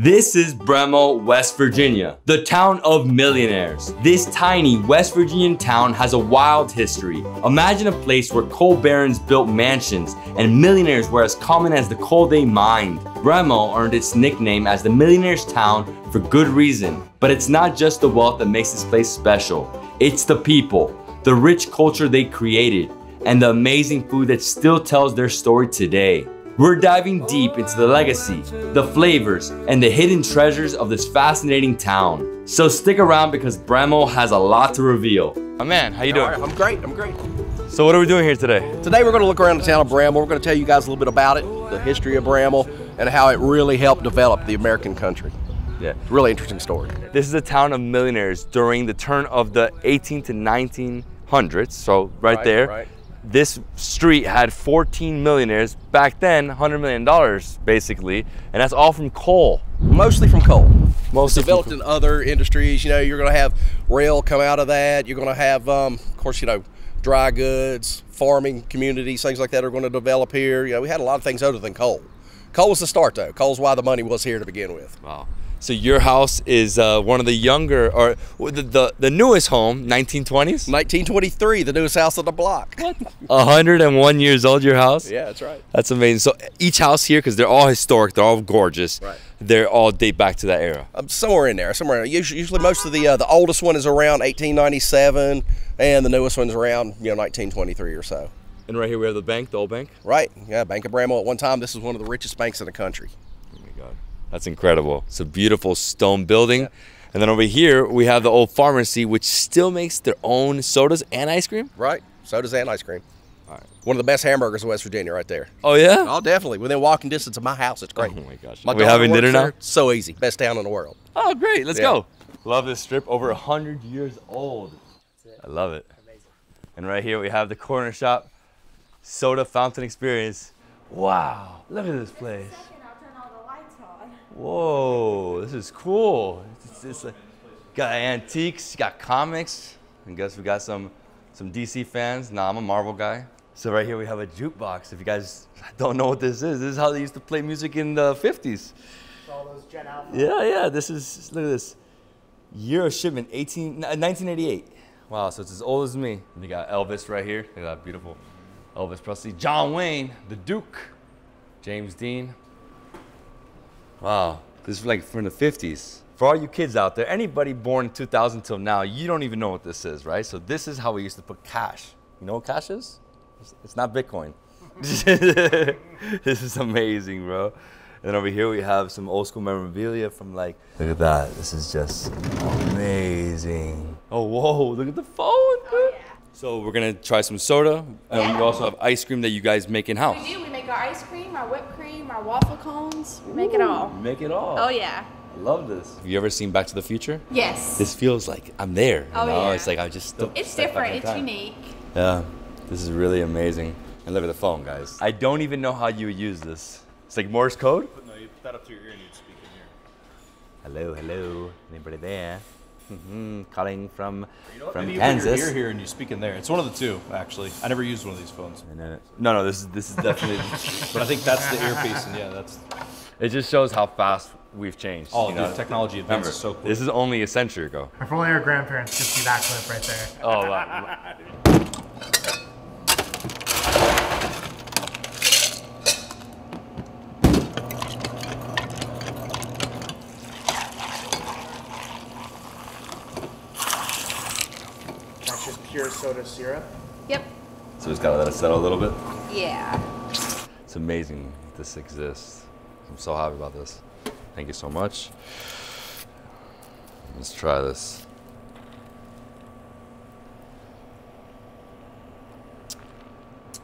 This is Bramwell, West Virginia, the town of millionaires. This tiny West Virginian town has a wild history. Imagine a place where coal barons built mansions and millionaires were as common as the coal they mined. Bramwell earned its nickname as the millionaire's town for good reason. But it's not just the wealth that makes this place special. It's the people, the rich culture they created, and the amazing food that still tells their story today. We're diving deep into the legacy, the flavors, and the hidden treasures of this fascinating town. So stick around because Bramwell has a lot to reveal. My man, how you doing? Right, I'm great. So what are we doing here today? Today we're gonna look around the town of Bramwell. We're gonna tell you guys a little bit about it, the history of Bramwell, and how it really helped develop the American country. Yeah, really interesting story. This is a town of millionaires during the turn of the 18 to 1900s, so right there. This street had 14 millionaires. Back then, $100 million, basically. And that's all from coal. Mostly from coal. Mostly developed in other industries. You know, you're gonna have rail come out of that. You're gonna have, of course, you know, dry goods, farming communities, things like that are gonna develop here. You know, we had a lot of things other than coal. Coal was the start though. Coal's why the money was here to begin with. Wow. So your house is one of the younger, or the newest home, 1920s? 1923, the newest house on the block. What? 101 years old, your house? Yeah, that's right. That's amazing. So each house here, because they're all historic, they're all gorgeous. Right. They're all date back to that era. Somewhere in there, somewhere. Usually most of the oldest one is around 1897, and the newest one's around, you know, 1923 or so. And right here we have the bank, the old bank? Right, yeah, Bank of Bramwell. At one time, this was one of the richest banks in the country. Oh my God. That's incredible. It's a beautiful stone building. Yeah. And then over here, we have the old pharmacy, which still makes their own sodas and ice cream. Right, sodas and ice cream. All right. One of the best hamburgers in West Virginia right there. Oh, yeah? Oh, definitely. Within walking distance of my house, it's great. Oh, my gosh. Are we having dinner now? So easy. Best town in the world. Oh, great. Let's go. Love this strip. Over 100 years old. That's it. I love it. Amazing. And right here, we have the Corner Shop Soda Fountain Experience. Wow. Look at this place. Whoa, this is cool. It's like, got antiques, got comics. I guess we got some DC fans. Nah, I'm a Marvel guy. So right here we have a jukebox. If you guys don't know what this is how they used to play music in the 50s. All those Gen Alpha. Yeah, this is, look at this. Year of shipment, 1988. Wow, so it's as old as me. And you got Elvis right here. Look at that beautiful Elvis Presley. John Wayne, the Duke, James Dean. Wow, this is like from the 50s. For all you kids out there, anybody born in 2000 till now, you don't even know what this is, right? So this is how we used to put cash. You know what cash is? It's not Bitcoin. This is amazing, bro. And then over here we have some old school memorabilia from like, look at that, this is just amazing. Oh, whoa, look at the phone, dude. Oh, yeah. So we're gonna try some soda, and we also have ice cream that you guys make in-house. We do, we make our ice cream, our whipped cream, our waffle cones, we make it all. Make it all. Oh yeah. I love this. Have you ever seen Back to the Future? Yes. This feels like I'm there. Oh yeah. It's like I just still. It's different, it's unique. Yeah, this is really amazing. And look at the phone, guys. I don't even know how you would use this. It's like Morse code? No, you put that up to your ear and you'd speak in here. Hello, hello, anybody there? Calling from Kansas. You're here and you speak in there. It's one of the two, actually. I never used one of these phones. No, this is definitely. But I think that's the earpiece, and yeah, that's. It just shows how fast we've changed. Oh, the technology advances so quick. This is only a century ago. If only our grandparents could see that clip right there. Oh wow. Soda syrup. Yep. So just gotta let it settle a little bit? Yeah. It's amazing this exists. I'm so happy about this. Thank you so much. Let's try this.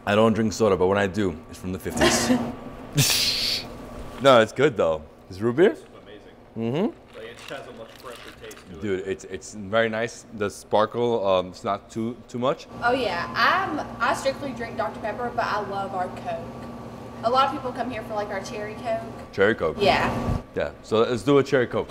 I don't drink soda, but when I do, it's from the 50s. No, it's good though. Is root beer? It's amazing. Mm-hmm. Has a much fresher taste to it. Dude, it's very nice. The sparkle, it's not too much. Oh yeah, I strictly drink Dr. Pepper, but I love our Coke. A lot of people come here for like our cherry Coke. Cherry Coke. Yeah. Yeah. So let's do a cherry Coke.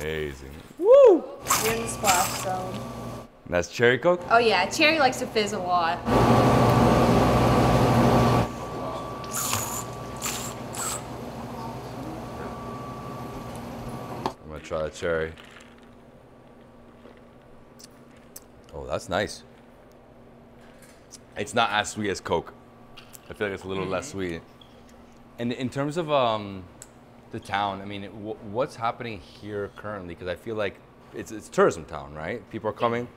amazing. Woo! You're in the splash zone. And that's cherry Coke? Oh yeah, cherry likes to fizz a lot. I'm gonna try the cherry. Oh, that's nice. It's not as sweet as Coke. I feel like it's a little less sweet. And in terms of the town, I mean, what's happening here currently? Because I feel like it's a tourism town, right? People are coming,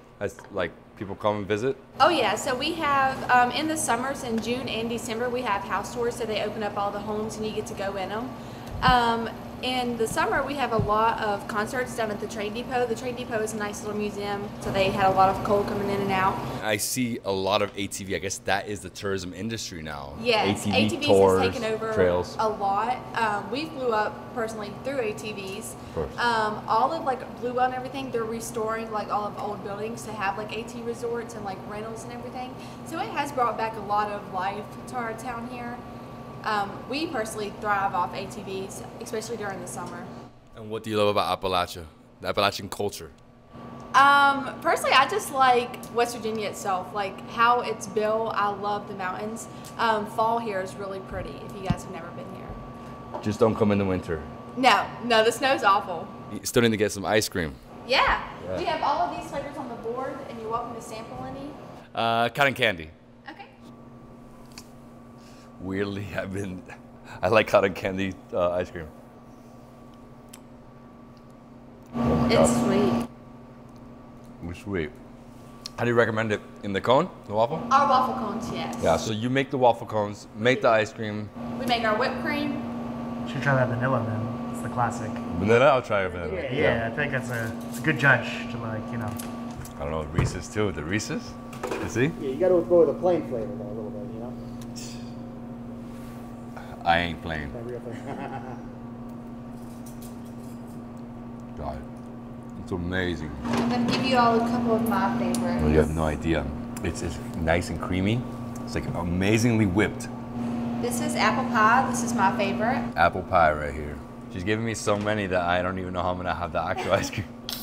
people come and visit? Oh yeah, so we have, in the summers in June and December, we have house tours, so they open up all the homes and you get to go in them. In the summer, we have a lot of concerts down at the train depot. The train depot is a nice little museum, so they had a lot of coal coming in and out. I see a lot of ATV. I guess that is the tourism industry now. Yes, ATVs tours, has taken over trails. A lot. We blew up personally through ATVs. Of course. All of Bluewell and everything, they're restoring all of old buildings to have AT resorts and rentals and everything. So it has brought back a lot of life to our town here. We personally thrive off ATVs, especially during the summer. And what do you love about Appalachia, the Appalachian culture? Personally, I just like West Virginia itself, how it's built. I love the mountains. Fall here is really pretty if you guys have never been here. Just don't come in the winter. No, no, the snow's awful. You still need to get some ice cream. Yeah, we have all of these flavors on the board and you're welcome to sample any. Cotton candy. Weirdly, I like cotton candy ice cream. Oh it's God. Sweet. It's sweet. How do you recommend it? In the cone? The waffle? Our waffle cones, yes. Yeah, so you make the waffle cones, make the ice cream. We make our whipped cream. You should try that vanilla then. It's the classic. Vanilla? I'll try your vanilla. Yeah, yeah. I think that's a good judge to you know. I don't know, Reese's too. The Reese's? You see? Yeah, you gotta go with a plain flavor though, a little bit. I ain't playing. God, it's amazing. I'm gonna give you all a couple of my favorites. Well, you have no idea. It's nice and creamy. It's amazingly whipped. This is apple pie. This is my favorite. Apple pie right here. She's giving me so many that I don't even know how I'm gonna have the actual ice cream. But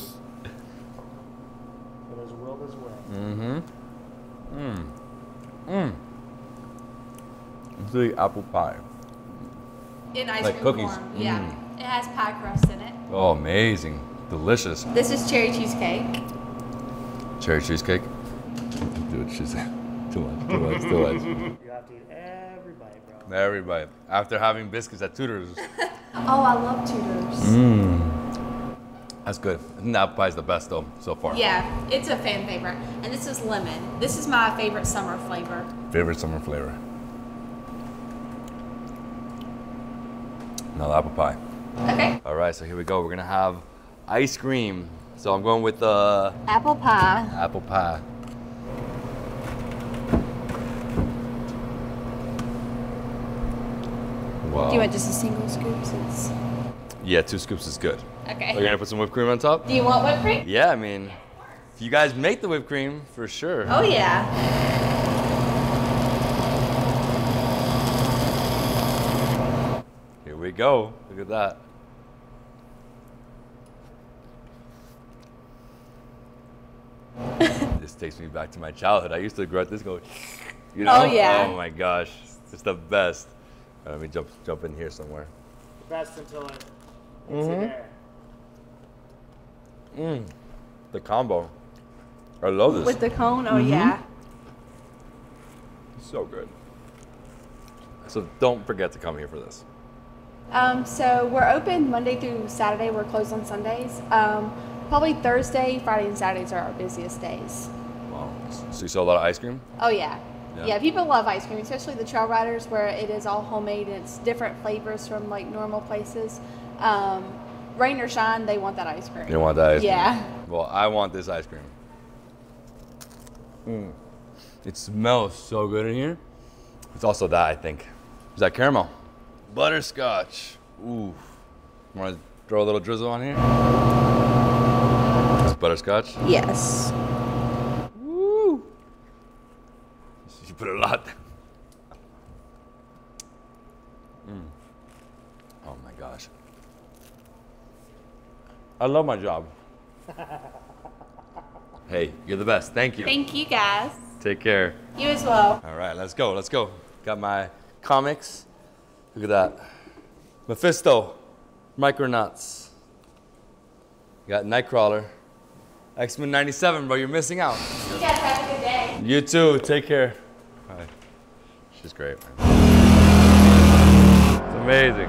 as well as well. Mm-hmm. Mm. Mm. It's really apple pie. In ice cream cookies. Form, yeah. It has pie crust in it. Oh, amazing. Delicious. This is cherry cheesecake. Cherry cheesecake? Dude, she's too much. You have to eat every bite, bro. Every bite. After having biscuits at Tudor's. Oh, I love Tudor's. Mmm. That's good. I think the apple pie is the best, though, so far. Yeah, it's a fan favorite. And this is lemon. This is my favorite summer flavor. Favorite summer flavor. No, apple pie. Okay. All right, so here we go. We're gonna have ice cream. So I'm going with the apple pie. Apple pie. Wow. Do you want just a single scoop? Yeah, 2 scoops is good. Okay. Are you gonna put some whipped cream on top? Do you want whipped cream? Yeah, I mean, if you guys make the whipped cream, for sure. Oh yeah. We go. Look at that. This takes me back to my childhood. I used to grow up this going, you know? Oh, yeah. Oh, my gosh. It's the best. All right, let me jump in here somewhere. The best until it's in there. Mm. The combo. I love this. With the cone? Oh, yeah. So good. So don't forget to come here for this. So we're open Monday through Saturday. We're closed on Sundays. Probably Thursday, Friday, and Saturdays are our busiest days. Wow. So you sell a lot of ice cream? Oh, yeah. Yeah, people love ice cream, especially the trail riders where it is all homemade and it's different flavors from normal places. Rain or shine, they want that ice cream. They want that ice cream? Yeah. Well, I want this ice cream. Mm. It smells so good in here. It's also that, I think. Is that caramel? Butterscotch. Ooh. Want to throw a little drizzle on here? That's butterscotch? Yes. Woo! You put a lot. Oh my gosh. I love my job. Hey, you're the best. Thank you. Thank you, guys. Take care. You as well. All right, let's go. Let's go. Got my comics. Look at that. Mephisto, Micronauts. Got Nightcrawler. X-Men 97, bro. You're missing out. You guys have a good day. You too. Take care. All right. She's great, man. It's amazing.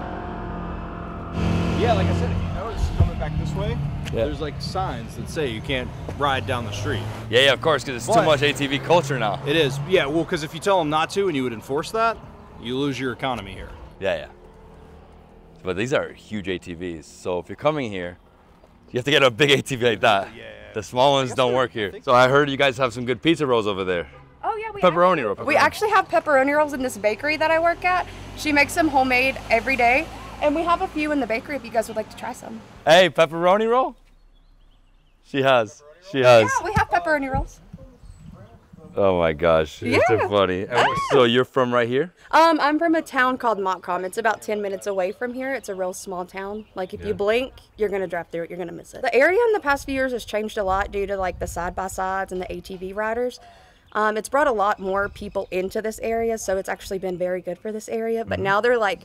Yeah, like I said, if you notice coming back this way, there's like signs that say you can't ride down the street. Yeah, yeah, of course, because it's too much ATV culture now. It is. Yeah, well, because if you tell them not to and you would enforce that, you lose your economy here. Yeah, yeah. But these are huge ATVs, so if you're coming here, you have to get a big ATV like that. Yeah, yeah. The small ones don't work here. So I heard you guys have some good pizza rolls over there. Oh, yeah. We actually have pepperoni rolls in this bakery that I work at. She makes them homemade every day. And we have a few in the bakery if you guys would like to try some. Hey, pepperoni roll? She has. She has. Yeah, we have pepperoni rolls. Oh my gosh, it's so funny. So you're from right here? I'm from a town called Montcalm. It's about 10 minutes away from here. It's a real small town. Like if you blink, you're gonna drive through it, you're gonna miss it. The area in the past few years has changed a lot due to like the side-by-sides and the ATV riders. It's brought a lot more people into this area, so it's actually been very good for this area. But now they're like,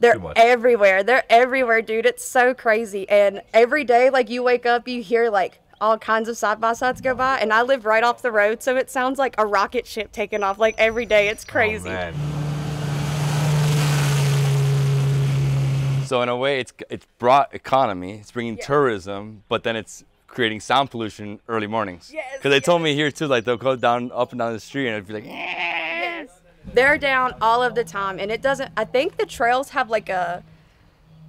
they're everywhere. They're everywhere, dude. It's so crazy. And every day, like you wake up, you hear like all kinds of side-by-sides go by. And I live right off the road, so it sounds like a rocket ship taking off like every day. It's crazy. Oh, man. So in a way, it's brought economy. It's bringing tourism, but then it's creating sound pollution early mornings. Yes. Because they told me here too, like they'll go down up and down the street and it'd be like, they're down all of the time, and it doesn't. I think the trails have like a,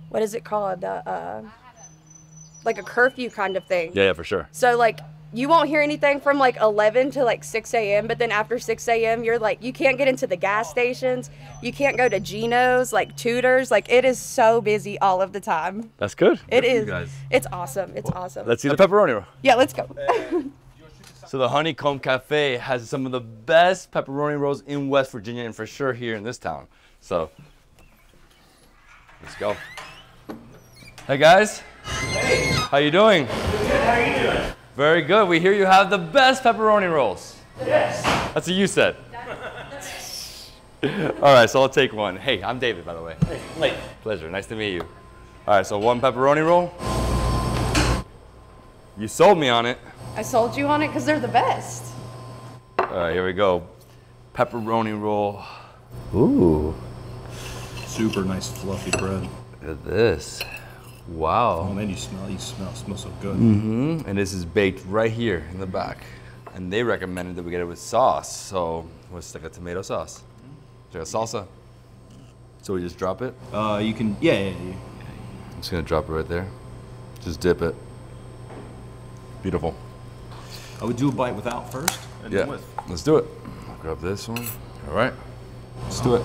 what is it called? Like a curfew kind of thing. Yeah, yeah, for sure. So like you won't hear anything from like 11 to like 6 a.m. But then after 6 a.m., you're like, you can't get into the gas stations, you can't go to Geno's, like Tudor's. Like it is so busy all of the time. That's good. It is. You guys. It's awesome. It's awesome. Let's see the pepperoni roll. Yeah, let's go. So the Honeycomb Cafe has some of the best pepperoni rolls in West Virginia and for sure here in this town. So, let's go. Hey guys. Hey. How you doing? Good, how are you doing? Very good. We hear you have the best pepperoni rolls. Yes. That's what you said. All right, so I'll take one. Hey, I'm David, by the way. Hey, Blake. Pleasure, nice to meet you. All right, so one pepperoni roll. You sold me on it. I sold you on it because they're the best. All right, here we go. Pepperoni roll. Ooh. Super nice fluffy bread. Look at this. Wow. Oh man, you smell so good. Mm-hmm. And this is baked right here in the back. And they recommended that we get it with sauce. So it's like a tomato sauce. It's like a salsa. So we just drop it? You can, yeah. I'm just gonna drop it right there. Just dip it. Beautiful. I would do a bite without first, and then with. Let's do it. I'll grab this one. All right, let's do it.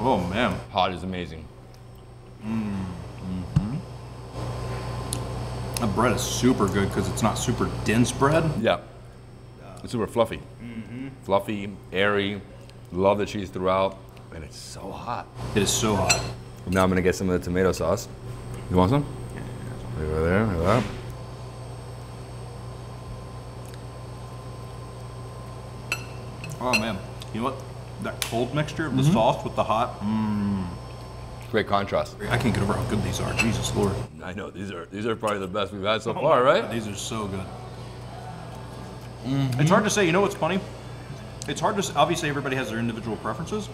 Oh man, hot is amazing. Mm-hmm. The bread is super good because it's not super dense bread. Yeah, it's super fluffy. Mm-hmm. Fluffy, airy. Love the cheese throughout, and it's so hot. It is so hot. Now I'm gonna get some of the tomato sauce. You want some? Over there, like that. Oh man, you know what? That cold mixture of the sauce with the hot, great contrast. I can't get over how good these are. Jesus Lord. I know these are probably the best we've had so far, right? These are so good. Mm-hmm. It's hard to say. You know what's funny? It's hard to obviously everybody has their individual preferences.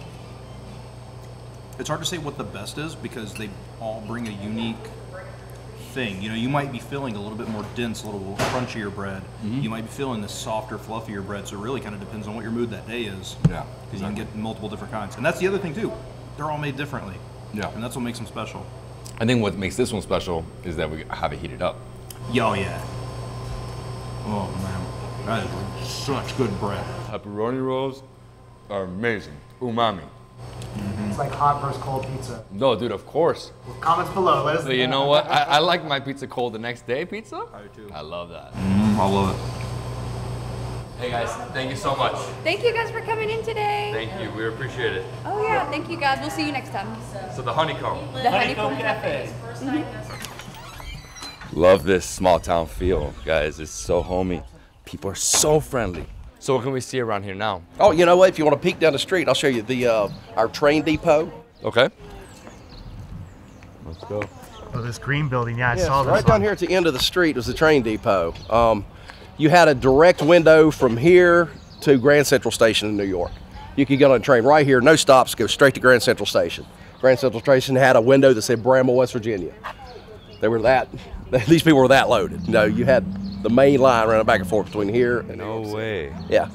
It's hard to say what the best is because they all bring a unique thing. You know, you might be feeling a little bit more dense, a little crunchier bread. Mm-hmm. You might be feeling the softer, fluffier bread. So it really kind of depends on what your mood that day is. Yeah. Because you can get multiple different kinds. And that's the other thing too. They're all made differently. Yeah. And that's what makes them special. I think what makes this one special is that we have it heated up. Yo, yeah. Oh man, that is such good bread. Pepperoni rolls are amazing. Umami. It's like hot versus cold pizza. No, dude, of course. Well, comments below. Let us know. You know what? I like my pizza cold the next day pizza. I do too. I love that. I love it. Hey guys, thank you so much. Thank you guys for coming in today. Thank you, we appreciate it. Oh yeah, thank you guys. We'll see you next time. So the Honeycomb. The Honeycomb Cafe. Love this small town feel, guys. It's so homey. People are so friendly. So what can we see around here now? Oh, you know what? If you want to peek down the street, I'll show you the our train depot. Okay. Let's go. Oh, this green building. Yeah, I saw this. Right down here at the end of the street was the train depot. You had a direct window from here to Grand Central Station in New York. You could get on a train right here, no stops, go straight to Grand Central Station. Grand Central Station had a window that said Bramwell, West Virginia. They were that, these people were that loaded. No, you had the main line running back and forth between here and no way. Yeah.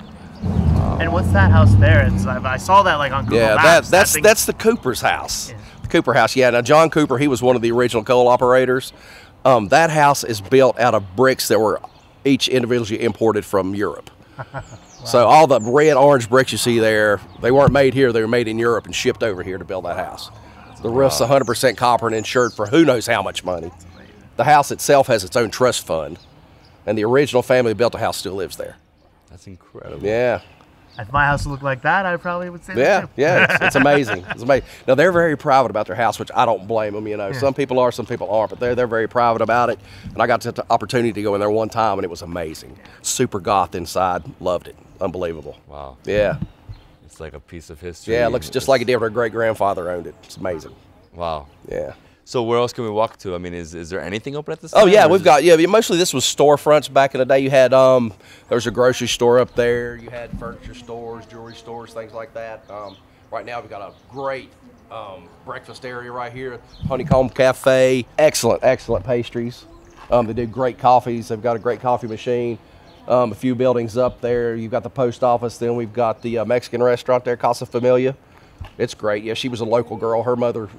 And what's that house there? It's, I saw that like on Google Maps. Yeah, that's the Cooper's house. Yeah. The Cooper house, yeah. Now John Cooper, he was one of the original coal operators. That house is built out of bricks that were each individually imported from Europe. Wow. So all the red, orange bricks you see there, they weren't made here, they were made in Europe and shipped over here to build that house. The roof's 100% copper and insured for who knows how much money. The house itself has its own trust fund, and the original family who built the house still lives there. That's incredible. Yeah. If my house looked like that, I probably would say that too. Yeah, it's amazing. It's amazing. Now, they're very private about their house, which I don't blame them, you know. Yeah. Some people are, some people aren't, but they're very private about it. And I got the opportunity to go in there one time, and it was amazing. Super goth inside. Loved it. Unbelievable. Wow. Yeah. It's like a piece of history. Yeah, it looks just like it did when her great-grandfather owned it. It's amazing. Wow. Yeah. So where else can we walk to? I mean, is there anything open at this time? Oh yeah, we've got, yeah, mostly this was storefronts back in the day. You had, there was a grocery store up there. You had furniture stores, jewelry stores, things like that. Right now we've got a great breakfast area right here. Honeycomb Cafe, excellent, excellent pastries. They do great coffees. They've got a great coffee machine. A few buildings up there. You've got the post office. Then we've got the Mexican restaurant there, Casa Familia. It's great. Yeah, she was a local girl. Her mother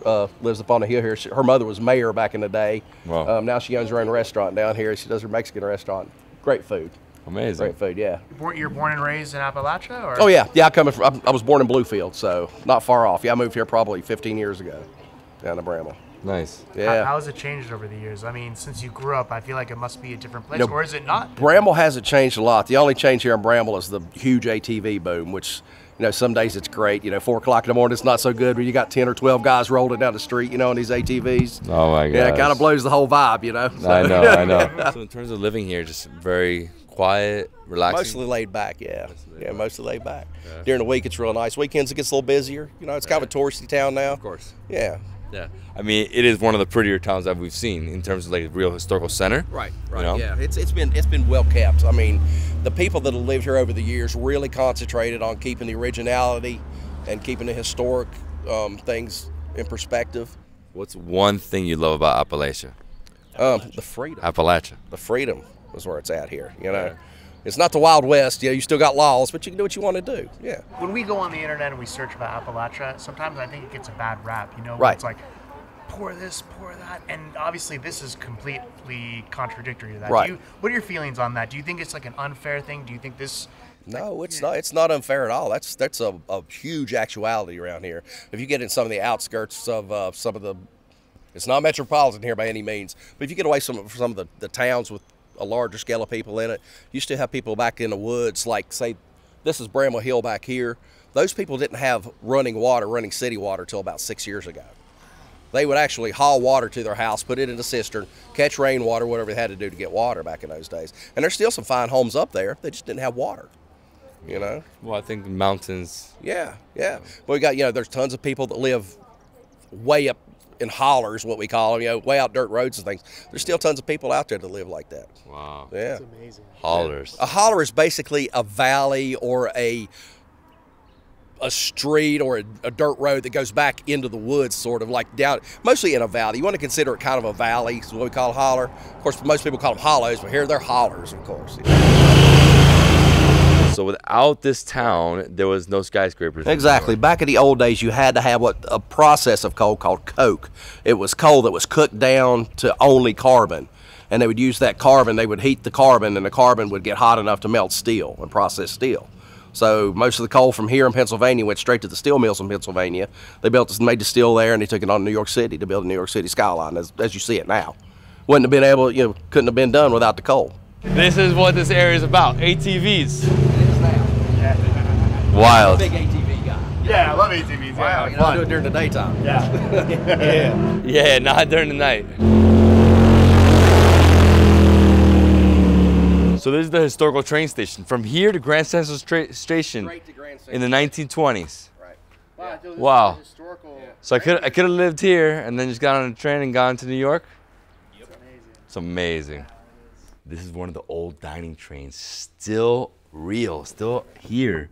lives up on the hill here. Her mother was mayor back in the day. Wow. Now she owns her own restaurant down here. She does her Mexican restaurant. Great food. Amazing. Great food, yeah. You're born and raised in Appalachia? Or? Oh, yeah. Yeah, I was born in Bluefield, so not far off. Yeah, I moved here probably 15 years ago down to Bramwell. Nice. Yeah. How has it changed over the years? I mean, since you grew up, I feel like it must be a different place, or is it not? Bramwell hasn't changed a lot. The only change here in Bramwell is the huge ATV boom, which, you know, some days it's great. You know, 4 o'clock in the morning, it's not so good when you got 10 or 12 guys rolling down the street, you know, on these ATVs. Oh, my God. Yeah, it kind of blows the whole vibe, you know. So. I know, I know. So in terms of living here, just very quiet, relaxing. Mostly laid back, yeah. Mostly laid back. Yeah. During the week, it's real nice. Weekends, it gets a little busier. You know, it's kind of a touristy town now. Of course. Yeah. Yeah, I mean, it is one of the prettier towns that we've seen in terms of like a real historical center. Right, right. You know? Yeah, it's been well kept. I mean, the people that have lived here over the years really concentrated on keeping the originality and keeping the historic things in perspective. What's one thing you love about Appalachia? The freedom. Appalachia. The freedom is where it's at here. You know, it's not the Wild West. You know, you still got laws, but you can do what you want to do. Yeah. When we go on the internet and we search about Appalachia, sometimes I think it gets a bad rap. You know, right? It's like pour this, pour that, and obviously this is completely contradictory to that. Right. What are your feelings on that? Do you think it's like an unfair thing? Do you think this? No, it's not. It's not unfair at all. That's a huge actuality around here. If you get in some of the outskirts of some of the, it's not metropolitan here by any means. But if you get away from some of the towns with a larger scale of people in it, you still have people back in the woods, like say this is Bramwell Hill back here. Those people didn't have running water, running city water, till about 6 years ago. They would actually haul water to their house, put it in a cistern, catch rainwater, whatever they had to do to get water back in those days. And there's still some fine homes up there. They just didn't have water, you know. Well, I think the mountains. Yeah, yeah. But we got, you know, there's tons of people that live way up in hollers, what we call them, you know, way out dirt roads and things. There's still tons of people out there that live like that. Wow. Yeah. That's amazing. Hollers. A holler is basically a valley or a street or a dirt road that goes back into the woods, sort of like down, mostly in a valley. You want to consider it kind of a valley, is what we call a holler. Of course, most people call them hollows, but here they're hollers, of course. So without this town, there was no skyscrapers. Exactly. Back in the old days, you had to have a process of coal called coke. It was coal that was cooked down to only carbon. And they would use that carbon, they would heat the carbon, and the carbon would get hot enough to melt steel and process steel. So most of the coal from here in Pennsylvania went straight to the steel mills in Pennsylvania. They made the steel there, and they took it on to New York City to build the New York City skyline, as you see it now. Couldn't have been done without the coal. This is what this area is about, ATVs. Yeah. Wild. I'm a big ATV guy. Yeah, I love ATVs. Wow, you know, I do it during the daytime. Yeah. Yeah. Yeah, not during the night. So this is the historical train station. From here to Grand Central Station in the 1920s. Right. Wow. Yeah. Wow. Historical. Yeah. So I could have lived here and then just got on a train and gone to New York. Yep. It's amazing. It's amazing. Yeah, it is. This is one of the old dining trains, still real, still here.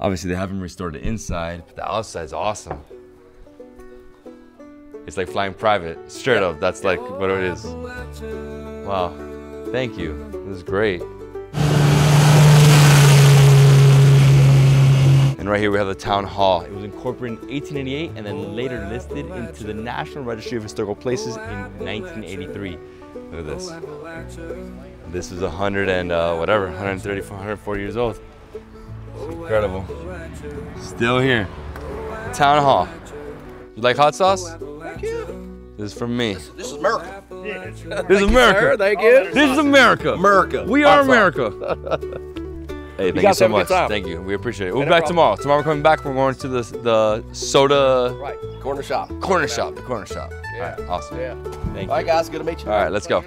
Obviously they haven't restored the inside, but the outside's awesome. It's like flying private, straight up. That's like what it is. Wow. Thank you. This is great. And right here we have the town hall. It was incorporated in 1888 and then later listed into the National Registry of Historical Places in 1983. Look at this. This is 100 and whatever, 130, 140 years old. It's incredible. Still here. Town hall. You like hot sauce? This is from me. This is America. Yeah. This is America. Thank you. This is America. America. We are America. Hey, thank you so much. Thank you. We appreciate it. We'll be back tomorrow. Tomorrow we're coming back. We're going to the soda. Right. Corner shop. Corner shop. The corner shop. Yeah. All right, awesome. Yeah. Thank you. All right, guys. Good to meet you. All right, let's go.